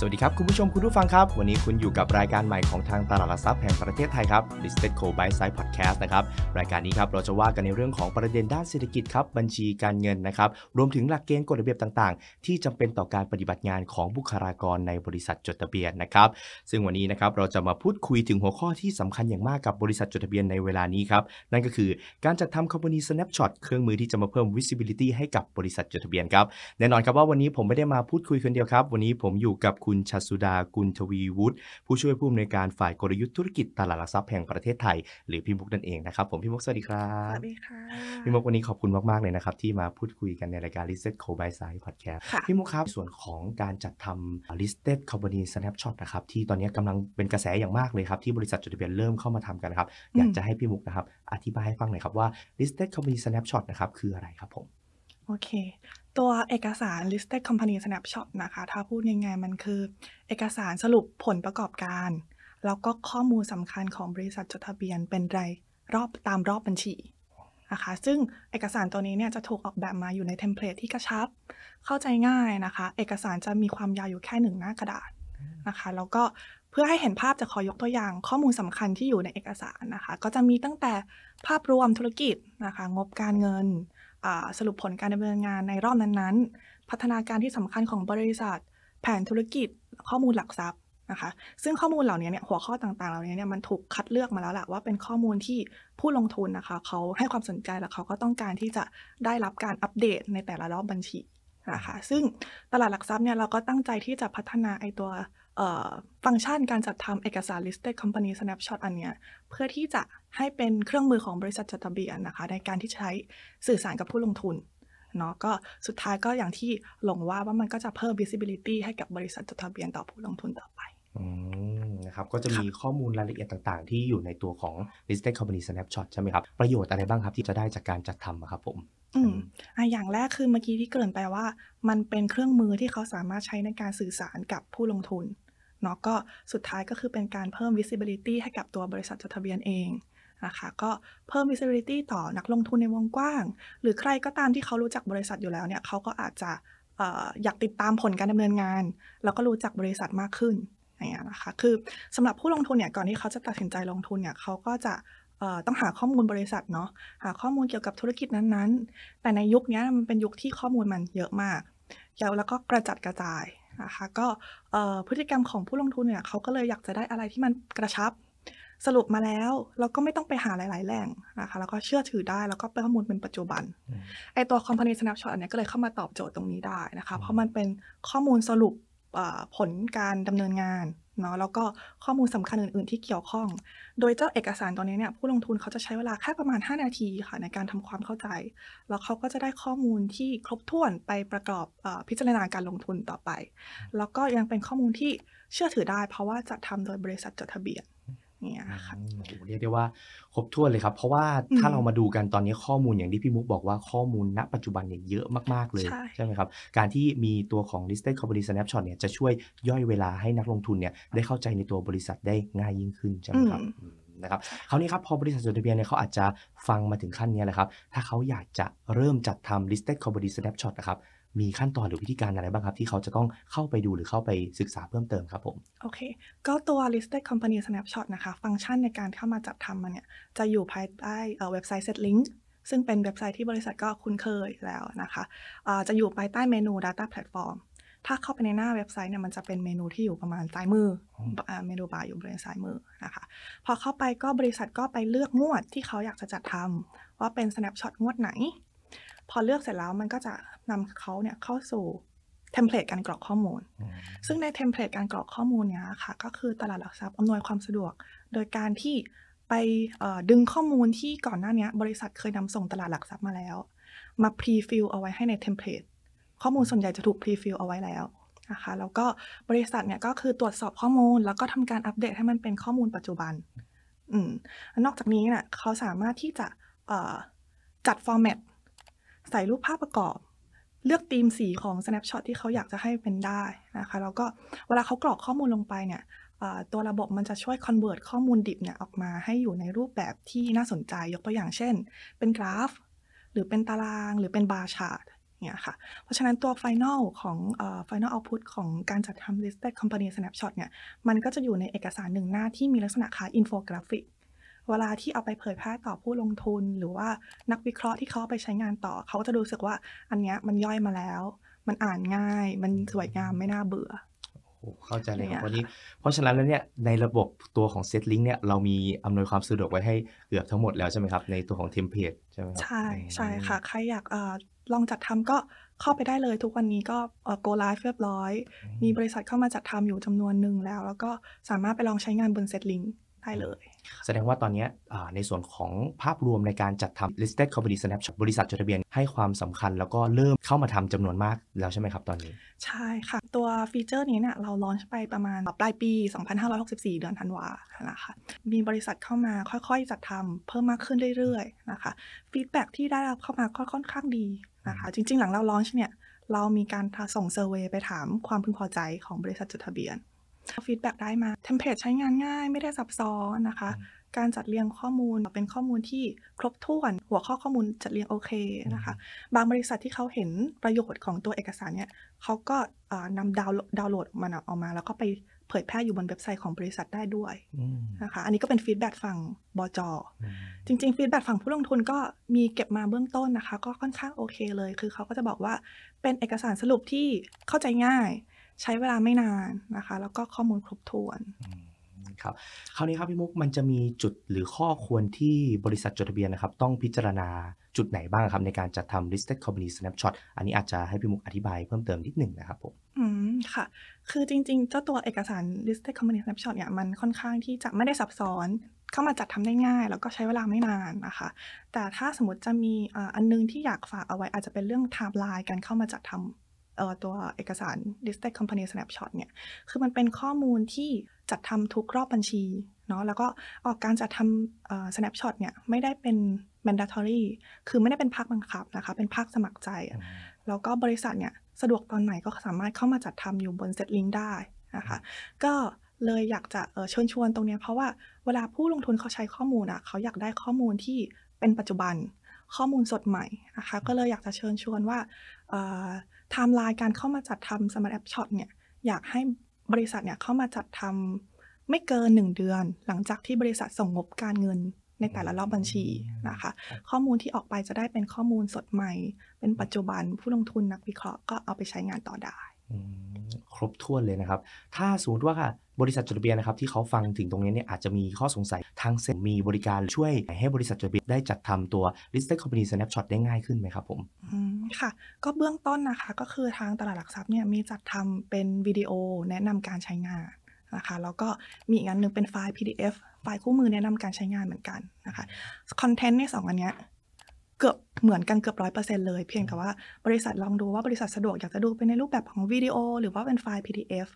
สวัสดีครับคุณผู้ชมคุณผู้ฟังครับวันนี้คุณอยู่กับรายการใหม่ของทางตลาดหลักทรัพย์แห่งประเทศไทยครับ Listed Co by Side Podcast นะครับรายการนี้ครับเราจะว่ากันในเรื่องของประเด็นด้านเศรษฐกิจครับบัญชีการเงินนะครับรวมถึงหลักเกณฑ์กฎระเบียบต่างๆที่จำเป็นต่อการปฏิบัติงานของบุคลากรในบริษัทจดทะเบียนนะครับซึ่งวันนี้นะครับเราจะมาพูดคุยถึงหัวข้อที่สำคัญอย่างมากกับบริษัทจดทะเบียนในเวลานี้ครับนั่นก็คือการจัดทำ Company Snapshot เครื่องมือที่จะมาเพิ่ม visibility ให้กับบริษัทจดทะเบียนครับแน่นอนครับว่าวันนี้ผมไม่ได้มาพูดคุยคนเดียวครับวันนี้ผมอยู่กับคุณชัดสุดากุลทวีวุฒิผู้ช่วยผู้อำนวยการฝ่ายกลยุทธ์ธุรกิจตลาดหลักทรัพย์แห่งประเทศไทยหรือพี่มุกนั่นเองนะครับผมพี่มุกสวัสดีครับสวัสดีค่ะพี่มุกวันนี้ขอบคุณมากๆเลยนะครับที่มาพูดคุยกันในรายการ Listed Co by Side Podcast พี่มุกครับส่วนของการจัดทำ Listed Company Snapshot นะครับที่ตอนนี้กำลังเป็นกระแสอย่างมากเลยครับที่บริษัทจดทะเบียนเริ่มเข้ามาทำกันครับอยากจะให้พี่มุกนะครับอธิบายให้ฟังหน่อยครับว่า Listed Company Snapshot นะครับคืออะไรครับผมโอเคตัวเอกสาร Listed Company Snapshot นะคะถ้าพูดง่ายๆมันคือเอกสารสรุปผลประกอบการแล้วก็ข้อมูลสำคัญของบริษัทจดทะเบียนเป็นรายรอบตามรอบบัญชีนะคะซึ่งเอกสารตัวนี้เนี่ยจะถูกออกแบบมาอยู่ในเทมเพลตที่กระชับเข้าใจง่ายนะคะเอกสารจะมีความยาวอยู่แค่1 หน้ากระดาษนะคะแล้วก็เพื่อให้เห็นภาพจะขอยกตัวอย่างข้อมูลสำคัญที่อยู่ในเอกสารนะคะก็จะมีตั้งแต่ภาพรวมธุรกิจนะคะงบการเงินสรุปผลการดำเนินงานในรอบนั้นๆพัฒนาการที่สำคัญของบริษัทแผนธุรกิจข้อมูลหลักทรัพย์นะคะซึ่งข้อมูลเหล่านี้เนี่ยหัวข้อต่างๆเหล่านี้เนี่ยมันถูกคัดเลือกมาแล้วแหละว่าเป็นข้อมูลที่ผู้ลงทุนนะคะเขาให้ความสนใจและเขาก็ต้องการที่จะได้รับการอัปเดตในแต่ละรอบบัญชีนะคะซึ่งตลาดหลักทรัพย์เนี่ยเราก็ตั้งใจที่จะพัฒนาไอ้ตัวฟังก์ชันการจัดทำเอกสาร Listed Company Snapshot อันเนี้ยเพื่อที่จะให้เป็นเครื่องมือของบริษัทจดทะเบียนนะคะในการที่ใช้สื่อสารกับผู้ลงทุนเนาะก็สุดท้ายก็อย่างที่หลงว่ามันก็จะเพิ่ม visibility ให้กับบริษัทจดทะเบียนต่อผู้ลงทุนต่อไปนะครับก็จะมีข้อมูลรายละเอียดต่างๆที่อยู่ในตัวของ Listed Company Snapshot ใช่ไหมครับประโยชน์อะไรบ้างครับที่จะได้จากการจัดทำครับผมอย่างแรกคือเมื่อกี้ที่เกริ่นไปว่ามันเป็นเครื่องมือที่เขาสามารถใช้ในการสื่อสารกับผู้ลงทุนเนาะก็สุดท้ายก็คือเป็นการเพิ่ม visibility ให้กับตัวบริษัทจดทะเบียนเองนะคะก็เพิ่ม visibility ต่อนักลงทุนในวงกว้างหรือใครก็ตามที่เขารู้จักบริษัทอยู่แล้วเนี่ยเขาก็อาจจะอยากติดตามผลการดำเนินงานแล้วก็รู้จักบริษัทมากขึ้นอย่างเงี้ยนะคะคือสำหรับผู้ลงทุนเนี่ยก่อนที่เขาจะตัดสินใจลงทุนเนี่ยเขาก็จะต้องหาข้อมูลบริษัทเนาะหาข้อมูลเกี่ยวกับธุรกิจนั้นๆแต่ในยุคนี้มันเป็นยุคที่ข้อมูลมันเยอะมากแล้วก็กระจัดกระจายนะคะก็พฤติกรรมของผู้ลงทุนเนี่ยเขาก็เลยอยากจะได้อะไรที่มันกระชับสรุปมาแล้วเราก็ไม่ต้องไปหาหลายๆแหล่งนะคะแล้วก็เชื่อถือได้แล้วก็เป็นข้อมูลเป็นปัจจุบันไอตัว Company Snapshot อันนี้ก็เลยเข้ามาตอบโจทย์ตรงนี้ได้นะคะเพราะมันเป็นข้อมูลสรุปผลการดำเนินงานเนาะแล้วก็ข้อมูลสำคัญอื่นๆที่เกี่ยวข้องโดยเจ้าเอกสารตัวนี้เนี่ยผู้ลงทุนเขาจะใช้เวลาแค่ประมาณ5นาทีค่ะในการทำความเข้าใจแล้วเขาก็จะได้ข้อมูลที่ครบถ้วนไปประกอบพิจารณาการลงทุนต่อไปแล้วก็ยังเป็นข้อมูลที่เชื่อถือได้เพราะว่าจะทำโดยบริษัทจดทะเบียนเรียกได้ว่าครบถ้วนเลยครับเพราะว่าถ้าเรามาดูกันตอนนี้ข้อมูลอย่างที่พี่มุกบอกว่าข้อมูลณปัจจุบันเนี่ยเยอะมากๆเลยใช่ไหมครับการที่มีตัวของ Listed Company Snapshot เนี่ยจะช่วยย่อยเวลาให้นักลงทุนเนี่ยได้เข้าใจในตัวบริษัทได้ง่ายยิ่งขึ้นใช่ไหมครับนะครับคราวนี้ครับพอบริษัทจดทะเบียนเนี่ยเขาอาจจะฟังมาถึงขั้นนี้แหละครับถ้าเขาอยากจะเริ่มจัดทำ Listed Company Snapshot นะครับมีขั้นตอนหรือวิธีการอะไรบ้างครับที่เขาจะต้องเข้าไปดูหรือเข้าไปศึกษาเพิ่มเติมครับผมโอเคก็ตัว Listed Company Snapshot นะคะฟังก์ชันในการเข้ามาจัดทำมันเนี่ยจะอยู่ภายใต้เว็บไซต์ SETLink ซึ่งเป็นเว็บไซต์ที่บริษัทก็คุ้นเคยแล้วนะคะจะอยู่ภายใต้เมนู Data Platform ถ้าเข้าไปในหน้าเว็บไซต์เนี่ยมันจะเป็นเมนูที่อยู่ประมาณซ้ายมือเมนูบาร์อยู่บริเวณซ้ายมือนะคะพอเข้าไปก็บริษัทก็ไปเลือกงวดที่เขาอยากจะจัดทำว่าเป็น Snapshot งวดไหนพอเลือกเสร็จแล้วมันก็จะนำเขาเนี่ยเข้าสู่เทมเพลตการกรอกข้อมูลซึ่งในเทมเพลตการกรอกข้อมูลเนี่ยค่ะก็คือตลาดหลักทรัพย์อำนวยความสะดวกโดยการที่ไปดึงข้อมูลที่ก่อนหน้านี้บริษัทเคยนำส่งตลาดหลักทรัพย์มาแล้วมาพรีฟิลเอาไว้ให้ในเทมเพลตข้อมูลส่วนใหญ่จะถูกพรีฟิลเอาไว้แล้วนะคะแล้วก็บริษัทเนี่ยก็คือตรวจสอบข้อมูลแล้วก็ทำการอัปเดตให้มันเป็นข้อมูลปัจจุบันนอกจากนี้เนี่ยเขาสามารถที่จะจัดฟอร์แมตใส่รูปภาพประกอบเลือกธีมสีของ Snapshot ที่เขาอยากจะให้เป็นได้นะคะแล้วก็เวลาเขากรอกข้อมูลลงไปเนี่ยตัวระบบมันจะช่วย convert ข้อมูลดิบเนี่ยออกมาให้อยู่ในรูปแบบที่น่าสนใจยกตัวอย่างเช่นเป็นกราฟหรือเป็นตารางหรือเป็นบาร์ชาร์ต เนี่ยค่ะเพราะฉะนั้นตัว final ของ final output ของการจัดทำ listed company snapshot เนี่ยมันก็จะอยู่ในเอกสารหนึ่งหน้าที่มีลักษณะคล้าย infographic เวลาที่เอาไปเผยแพร่ต่อผู้ลงทุนหรือว่านักวิเคราะห์ที่เขาไปใช้งานต่อเขาจะรู้สึกว่าอันเนี้ยมันย่อยมาแล้วมันอ่านง่ายมันสวยงามไม่น่าเบื่อเข้าใจเลยครับวันนี้เพราะฉะนั้นแล้วเนี่ยในระบบตัวของ SETLink เนี่ยเรามีอำนวยความสะดวกไว้ให้เกือบทั้งหมดแล้วใช่ไหมครับในตัวของเทมเพลตใช่ไหมใช่ใช่ค่ะใครอยากลองจัดทำก็เข้าไปได้เลยทุกวันนี้ก็go live เรียบร้อยมีบริษัทเข้ามาจัดทำอยู่จำนวนหนึ่งแล้วแล้วก็สามารถไปลองใช้งานบน SETLink ได้เลยแสดงว่าตอนนี้ในส่วนของภาพรวมในการจัดทำ listed company snapshot บริษัทจดทะเบียนให้ความสำคัญแล้วก็เริ่มเข้ามาทำจำนวนมากแล้วใช่ไหมครับตอนนี้ใช่ค่ะตัวฟีเจอร์นี้เนี่ยเราลอนช์ไปประมาณปลายปี 2564 เดือนธันวานะคะมีบริษัทเข้ามาค่อยๆจัดทำเพิ่มมากขึ้นเรื่อยๆนะคะฟีดแบ็กที่ได้รับเข้ามาค่อนข้างดีนะคะจริงๆหลังเราลอนช์เนี่ยเรามีการส่งเซอร์เวย์ไปถามความพึงพอใจของบริษัทจดทะเบียนฟีดแบ็กได้มาเทมเพลตใช้งานง่ายไม่ได้ซับซ้อนนะคะการจัดเรียงข้อมูลเป็นข้อมูลที่ครบถ้วนหัวข้อข้อมูลจัดเรียงโอเคนะคะบางบริษัทที่เขาเห็นประโยชน์ของตัวเอกสารเนี่ยเขาก็นำดาวน์โหลดมันออกมาแล้วก็ไปเผยแพร่อยู่บนเว็บไซต์ของบริษัทได้ด้วยนะคะอันนี้ก็เป็นฟีดแบ็กฝั่งบจ.จริงๆฟีดแบ็กฝั่งผู้ลงทุนก็มีเก็บมาเบื้องต้นนะคะก็ค่อนข้างโอเคเลยคือเขาก็จะบอกว่าเป็นเอกสารสรุปที่เข้าใจง่ายใช้เวลาไม่นานนะคะแล้วก็ข้อมูลครบถ้วนครับคราวนี้ครับพี่มุกมันจะมีจุดหรือข้อควรที่บริษัทจดทะเบียนนะครับต้องพิจารณาจุดไหนบ้างครับในการจัดทำ listed company snapshot อันนี้อาจจะให้พี่มุกอธิบายเพิ่มเติมนิดหนึ่งนะครับผมค่ะคือจริงๆเจ้าตัวเอกสาร listed company snapshot เนี่ยมันค่อนข้างที่จะไม่ได้ซับซ้อนเข้ามาจัดทำได้ง่ายแล้วก็ใช้เวลาไม่นานนะคะแต่ถ้าสมมติจะมีอันนึงที่อยากฝากเอาไว้อาจจะเป็นเรื่อง timeline การเข้ามาจัดทำตัวเอกสาร listed company snapshot เนี่ยคือมันเป็นข้อมูลที่จัดทำทุกรอบบัญชีเนาะแล้วก็การจัดทำ snapshot เนี่ยไม่ได้เป็น mandatory คือไม่ได้เป็นภาคบังคับนะคะเป็นภาคสมัครใจแล้วก็บริษัทเนี่ยสะดวกตอนไหนก็สามารถเข้ามาจัดทำอยู่บน SETLink ได้นะคะก็เลยอยากจะเชิญชวนตรงนี้เพราะว่าเวลาผู้ลงทุนเขาใช้ข้อมูลอ่ะเขาอยากได้ข้อมูลที่เป็นปัจจุบันข้อมูลสดใหม่นะคะก็เลยอยากจะเชิญชวนว่าไทม์ไลน์การเข้ามาจัดทำ snapshot เนี่ยอยากให้บริษัทเนี่ยเข้ามาจัดทำไม่เกิน1เดือนหลังจากที่บริษัทส่งงบการเงินในแต่ละรอบบัญชีนะคะข้อมูลที่ออกไปจะได้เป็นข้อมูลสดใหม่เป็นปัจจุบันผู้ลงทุนนักวิเคราะห์ก็เอาไปใช้งานต่อได้ครบถ้วนเลยนะครับถ้าสมมติว่าค่ะบริษัทจดทะเบียนนะครับที่เขาฟังถึงตรงนี้เนี่ยอาจจะมีข้อสงสัยทางเซ็นมีบริการช่วยให้บริษัทจดทะเบียนได้จัดทำตัว listed company snapshot ได้ง่ายขึ้นไหมครับผมค่ะก็เบื้องต้นนะคะก็คือทางตลาดหลักทรัพย์เนี่ยมีจัดทำเป็นวิดีโอแนะนำการใช้งานนะคะแล้วก็มีอีกอันหนึ่งเป็นไฟล์ PDF ไฟล์คู่มือแนะนำการใช้งานเหมือนกันนะคะคอนเทนต์ใน2อันเนี้ยเกือบเหมือนกันเกือบ 100% เลยเพียงแต่ว่าบริษัทลองดูว่าบริษัทสะดวกอยากจะดูเป็นในรูปแบบของวิดีโอหรือว่าเป็นไฟล์ PDF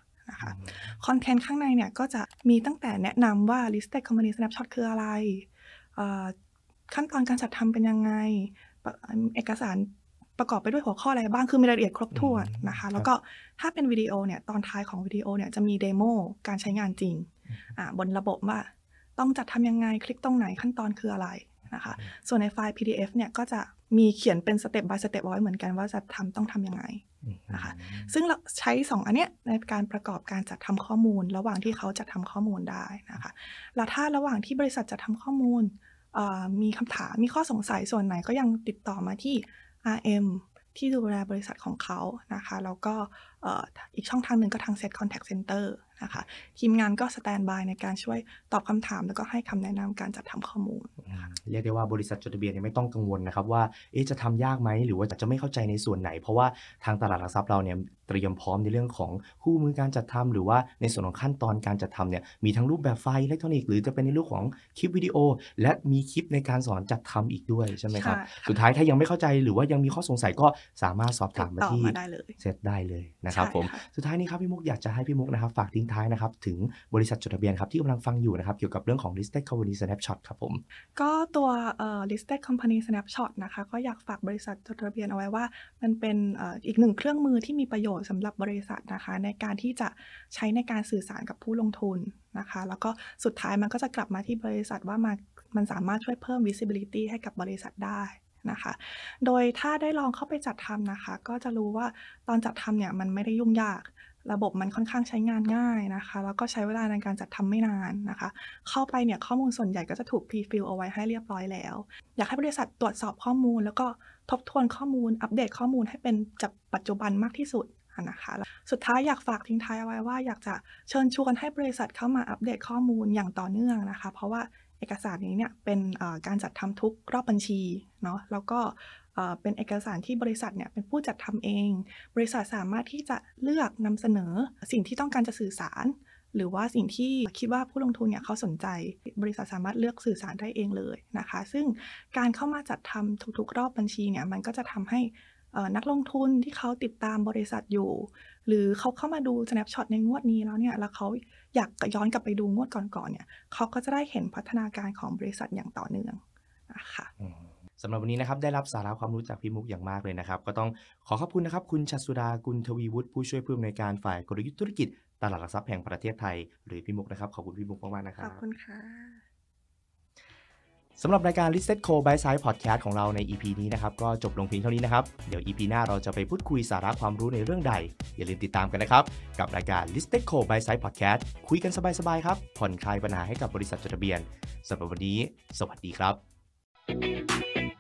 คอนเทนต์ข้างในเนี่ยก็จะมีตั้งแต่แนะนำว่า listed company snapshot คืออะไรขั้นตอนการจัดทำเป็นยังไงเอกสารประกอบไปด้วยหัวข้ออะไรบ้างคือมีรายละเอียดครบถ้วนนะคะแล้วก็ถ้าเป็นวิดีโอเนี่ยตอนท้ายของวิดีโอเนี่ยจะมีเดโมการใช้งานจริงบนระบบว่าต้องจัดทำยังไงคลิกตรงไหนขั้นตอนคืออะไรนะคะส่วนในไฟล์ PDF เนี่ยก็จะมีเขียนเป็นสเต็ป by สเต็ปไว้เหมือนกันว่าจะทำต้องทำยังไงนะคะซึ่งเราใช้2อันเนี้ยในการประกอบการจัดทำข้อมูลระหว่างที่เขาจัดทำข้อมูลได้นะคะแล้วถ้าระหว่างที่บริษัทจัดทำข้อมูลมีคำถามมีข้อสงสัยส่วนไหนก็ยังติดต่อมาที่ RM ที่ดูแลบริษัทของเขานะคะแล้วก็อีกช่องทางหนึ่งก็ทาง Set Contact Center นะคะทีมงานก็สแตนบายในการช่วยตอบคำถามแล้วก็ให้คำแนะนำการจัดทำข้อมูลเรียกได้ว่าบริษัทจดทะเบียนไม่ต้องกังวลนะครับว่าจะทำยากไหมหรือว่าจะไม่เข้าใจในส่วนไหนเพราะว่าทางตลาดหลักทรัพย์เราเนี่ยเตรียมพร้อมในเรื่องของคู่มือการจัดทำหรือว่าในส่วนของขั้นตอนการจัดทำเนี่ยมีทั้งรูปแบบไฟล์อิเล็กทรอนิกส์หรือจะเป็นในรูปของคลิปวิดีโอและมีคลิปในการสอนจัดทำอีกด้วยใช่ไหมครับสุดท้ายถ้ายังไม่เข้าใจหรือว่ายังมีข้อสงสัยก็สามารถสอบถามมาที่เซตได้เลยนะครับผมสุดท้ายนี้ครับพี่มุกอยากจะให้พี่มุกนะครับฝากทิ้งท้ายนะครับถึงบริษัทจดทะเบียนครับที่กำลังฟังอยู่นะครับเกี่ยวกับเรื่องของ listed company snapshot ครับผมก็ตัวlisted company snapshot นะคะก็อยากฝากบริษัทจดทะเบียนเอาไว้ว่ามันเป็นอีกหนึ่งเครื่องมือที่มีประโยชน์สำหรับบริษัทนะคะในการที่จะใช้ในการสื่อสารกับผู้ลงทุนนะคะแล้วก็สุดท้ายมันก็จะกลับมาที่บริษัทว่ามันสามารถช่วยเพิ่ม visibility ให้กับบริษัทได้ นะคะโดยถ้าได้ลองเข้าไปจัดทำนะคะก็จะรู้ว่าตอนจัดทำเนี่ยมันไม่ได้ยุ่งยากระบบมันค่อนข้างใช้งานง่ายนะคะแล้วก็ใช้เวลาในการจัดทำไม่นานนะคะเข้าไปเนี่ยข้อมูลส่วนใหญ่ก็จะถูกพรีฟิลเอาไว้ให้เรียบร้อยแล้วอยากให้บริษัทตรวจสอบข้อมูลแล้วก็ทบทวนข้อมูลอัปเดตข้อมูลให้เป็นจากปัจจุบันมากที่สุดนะคะสุดท้ายอยากฝากทิ้งท้ายไว้ว่าอยากจะเชิญชวนให้บริษัทเข้ามาอัปเดตข้อมูลอย่างต่อเนื่องนะคะเพราะว่าเอกสารนี้เนี่ยเป็นการจัดทำทุกรอบบัญชีเนาะแล้วก็เป็นเอกสารที่บริษัทเนี่ยเป็นผู้จัดทำเองบริษัทสามารถที่จะเลือกนำเสนอสิ่งที่ต้องการจะสื่อสารหรือว่าสิ่งที่คิดว่าผู้ลงทุนเนี่ยเขาสนใจบริษัทสามารถเลือกสื่อสารได้เองเลยนะคะซึ่งการเข้ามาจัดทำทุกๆรอบบัญชีเนี่ยมันก็จะทำให้นักลงทุนที่เขาติดตามบริษัทอยู่หรือเขาเข้ามาดู snapshot ในงวดนี้แล้วเนี่ยแล้วเขาอยากย้อนกลับไปดูงวดก่อนๆเนี่ยเขาก็จะได้เห็นพัฒนาการของบริษัทอย่างต่อเนื่องนะคะสำหรับวันนี้นะครับได้รับสาระความรู้จากพี่มุกอย่างมากเลยนะครับก็ต้องขอขอบคุณนะครับคุณชัชชุดากุลทวีวุฒิผู้ช่วยผู้อำนวยการฝ่ายกลยุทธ์ธุรกิจตลาดหลักทรัพย์แห่งประเทศไทยหรือพี่มุกนะครับขอบคุณพี่มุกมากๆนะครับขอบคุณค่ะสำหรับรายการ Listed Co by Side Podcast ของเราใน EP นี้นะครับก็จบลงเพียงเท่านี้นะครับเดี๋ยว EP หน้าเราจะไปพูดคุยสาระความรู้ในเรื่องใดอย่าลืมติดตามกันนะครับกับรายการ Listed Co by Side Podcast คุยกันสบายๆครับผ่อนคลายปัญหาให้กับบริษัทจดทะเบียนสำหรับวันนี้สวัสดีค